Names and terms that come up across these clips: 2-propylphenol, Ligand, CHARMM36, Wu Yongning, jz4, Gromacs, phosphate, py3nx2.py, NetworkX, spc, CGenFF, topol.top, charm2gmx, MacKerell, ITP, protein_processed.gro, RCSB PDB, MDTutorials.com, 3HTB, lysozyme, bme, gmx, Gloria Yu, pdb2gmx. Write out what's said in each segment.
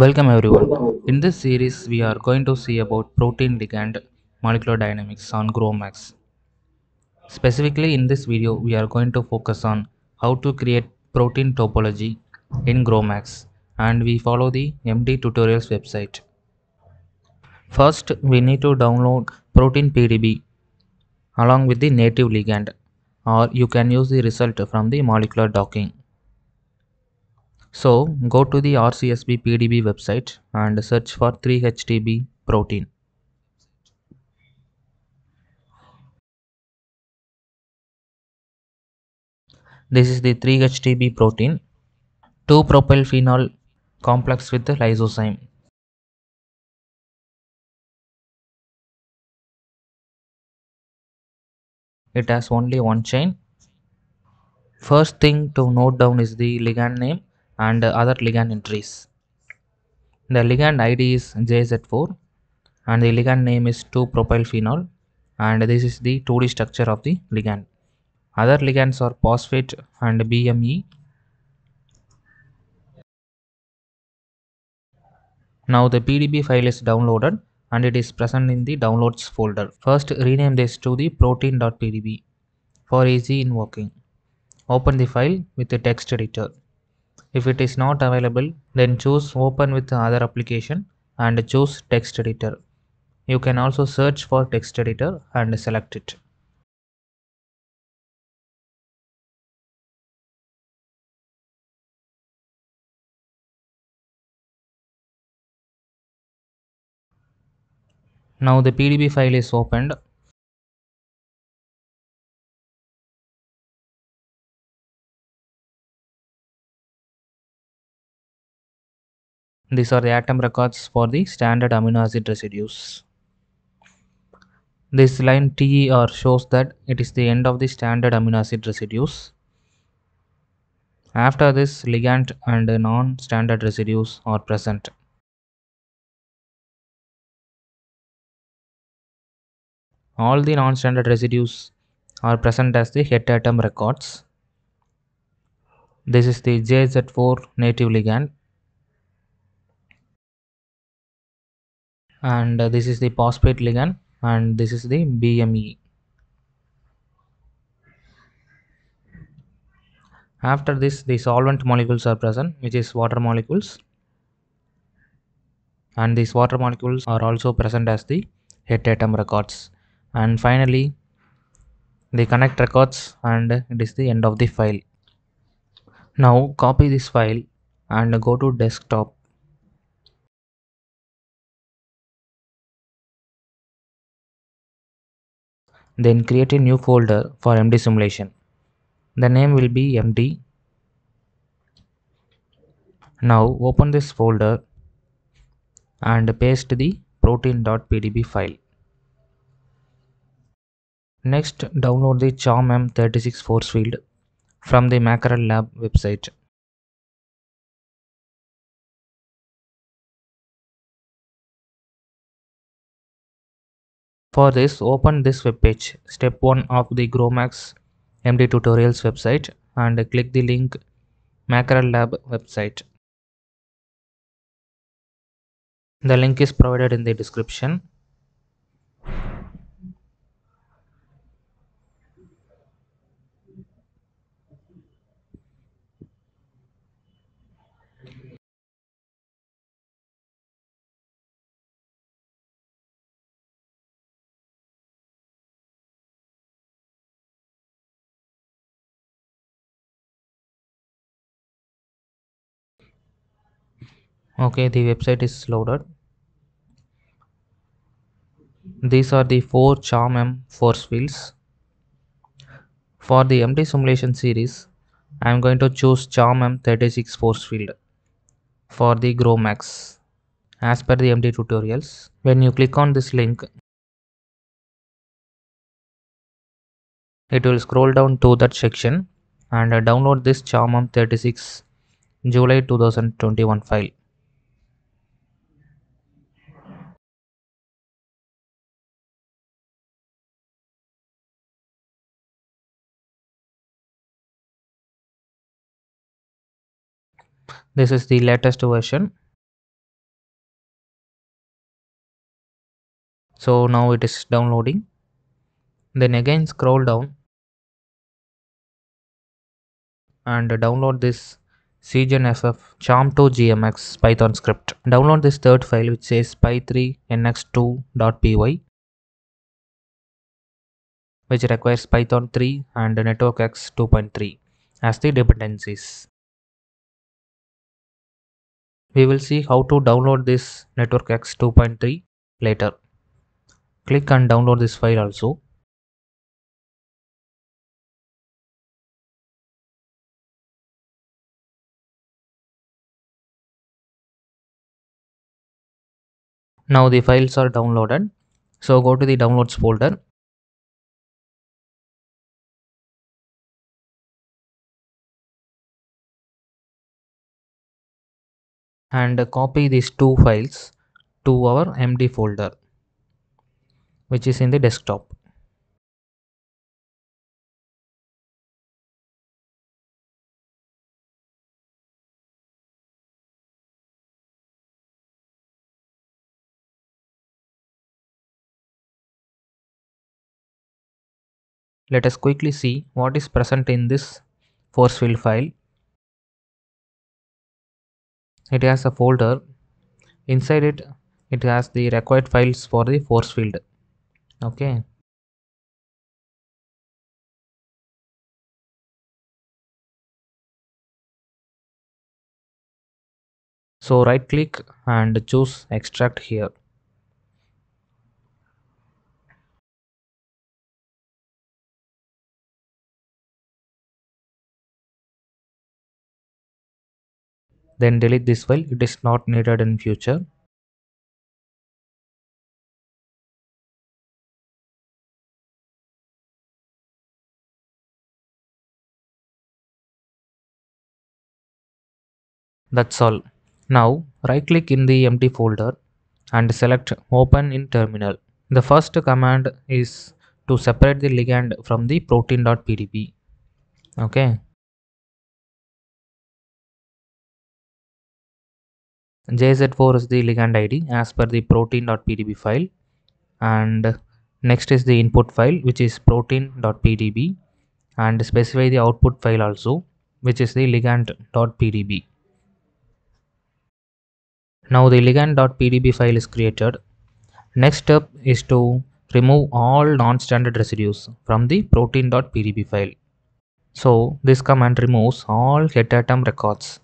Welcome everyone. In this series we are going to see about protein ligand molecular dynamics on Gromacs. Specifically in this video we are going to focus on how to create protein topology in Gromacs, and we follow the MD tutorials website. First we need to download protein PDB along with the native ligand, or you can use the result from the molecular docking. So go to the RCSB PDB website and search for 3HTB protein. This is the 3HTB protein, 2-propylphenol complex with the lysozyme. It has only one chain. First thing to note down is the ligand name and other ligand entries. The ligand ID is jz4 and the ligand name is 2-propylphenol, and this is the 2D structure of the ligand. Other ligands are phosphate and bme. Now the pdb file is downloaded and it is present in the downloads folder. First rename this to the protein.pdb for easy in working. Open the file with the text editor. If it is not available, then choose open with other application and choose text editor. You can also search for text editor and select it. Now the PDB file is opened. These are the atom records for the standard amino acid residues. This line TER shows that it is the end of the standard amino acid residues. After this, ligand and non-standard residues are present. All the non-standard residues are present as the head atom records. This is the JZ4 native ligand, and this is the phosphate ligand, and this is the BME. After this, the solvent molecules are present, which is water molecules, and these water molecules are also present as the head atom records. And finally the connect records, and it is the end of the file. Now copy this file and go to desktop. Then create a new folder for MD simulation. The name will be MD. Now open this folder and paste the protein.pdb file. Next, download the CHARMM36 force field from the MacKerell lab website. For this, open this web page, step 1 of the Gromacs MD tutorials website, and click the link MacKerell lab website. The link is provided in the description. Okay, the website is loaded. These are the 4 CHARMM force fields. For the MD simulation series, I am going to choose CHARMM36 force field for the Gromacs as per the MD tutorials. When you click on this link, it will scroll down to that section and download this CHARMM36 July 2021 file. This is the latest version. So now it is downloading. Then again scroll down and download this CGenFF charm2gmx Python script. Download this third file which says py3nx2.py, which requires Python 3 and NetworkX 2.3 as the dependencies. We will see how to download this NetworkX 2.3 later. Click and download this file also. Now the files are downloaded, so go to the downloads folder. And copy these two files to our MD folder, which is in the desktop. Let us quickly see what is present in this force field file. It has a folder. Inside it, it has the required files for the force field. Okay. So right click and choose extract here. Then delete this file, it is not needed in future. That's all. Now right click in the empty folder and select open in terminal. The first command is to separate the ligand from the protein.pdb. Okay. jz4 is the ligand ID as per the protein.pdb file, and next is the input file which is protein.pdb, and specify the output file also which is the ligand.pdb. Now the ligand.pdb file is created. Next step is to remove all non-standard residues from the protein.pdb file. So this command removes all hit atom records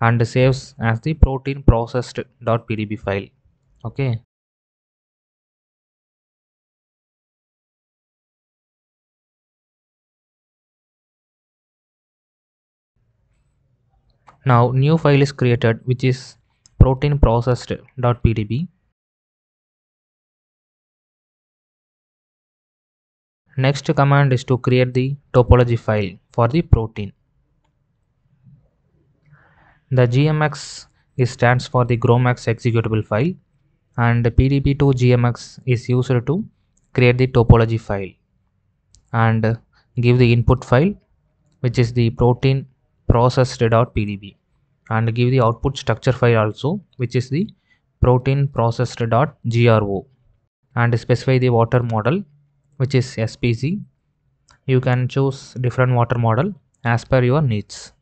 and saves as the protein_processed.pdb file. Okay. Now new file is created which is protein_processed.pdb. Next command is to create the topology file for the protein. The gmx stands for the Gromacs executable file, and pdb2gmx is used to create the topology file and give the input file which is the protein_processed.pdb, and give the output structure file also which is the protein_processed.gro, and specify the water model which is spc. You can choose different water model as per your needs.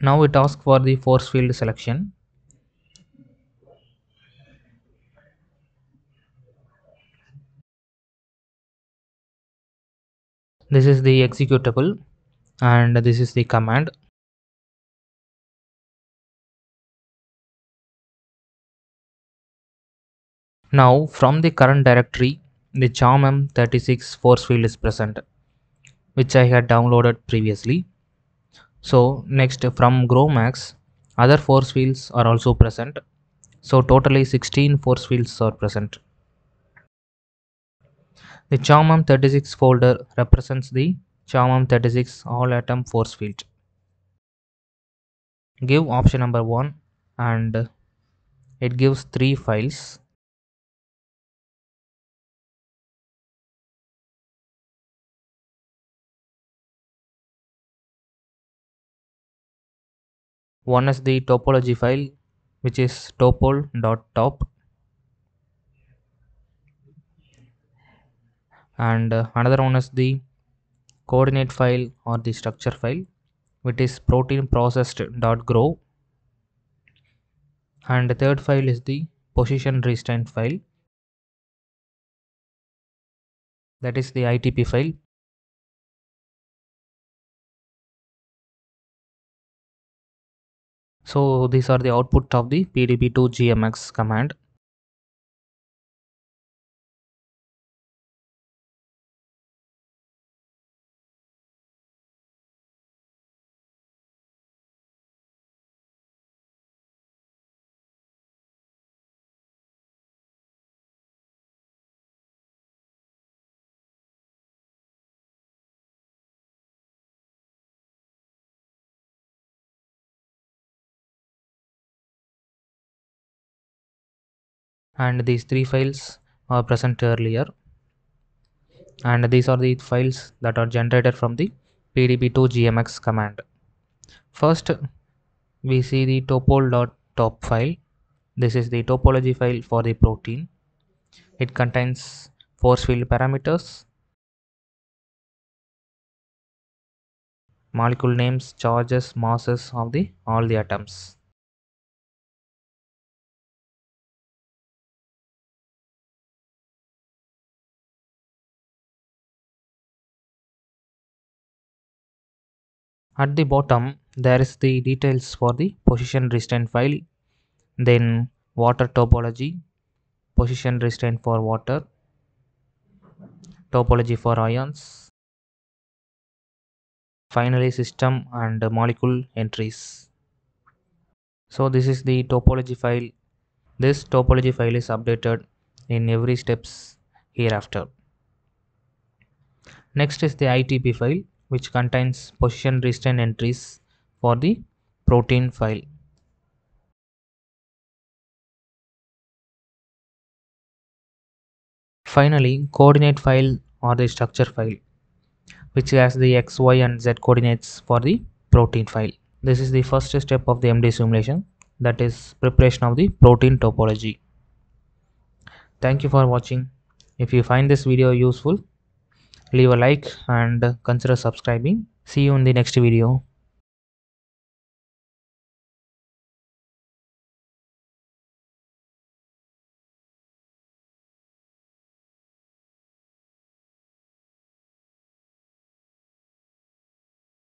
Now it asks for the force field selection. This is the executable and this is the command. Now from the current directory, the CHARMM36 force field is present, which I had downloaded previously. So next, from Gromacs, other force fields are also present. So totally 16 force fields are present. The CHARMM36 folder represents the CHARMM36 all atom force field. Give option number 1 and it gives 3 files. One is the topology file which is topol.top. and another one is the coordinate file or the structure file, which is protein_processed.gro, and the third file is the position restraint file, that is the ITP file. So these are the output of the pdb2gmx command. And these three files are present earlier, and these are the files that are generated from the pdb2gmx command. First we see the topol.top file. This is the topology file for the protein. It contains force field parameters, molecule names, charges, masses of the all the atoms. At the bottom there is the details for the position restraint file, then water topology, position restraint for water, topology for ions, finally system and molecule entries. So this is the topology file. This topology file is updated in every steps hereafter. Next is the ITP file, which contains position restraint entries for the protein file. Finally, coordinate file or the structure file, which has the x, y and z coordinates for the protein file. This is the first step of the MD simulation, that is preparation of the protein topology. Thank you for watching. If you find this video useful, leave a like and consider subscribing. See you in the next video.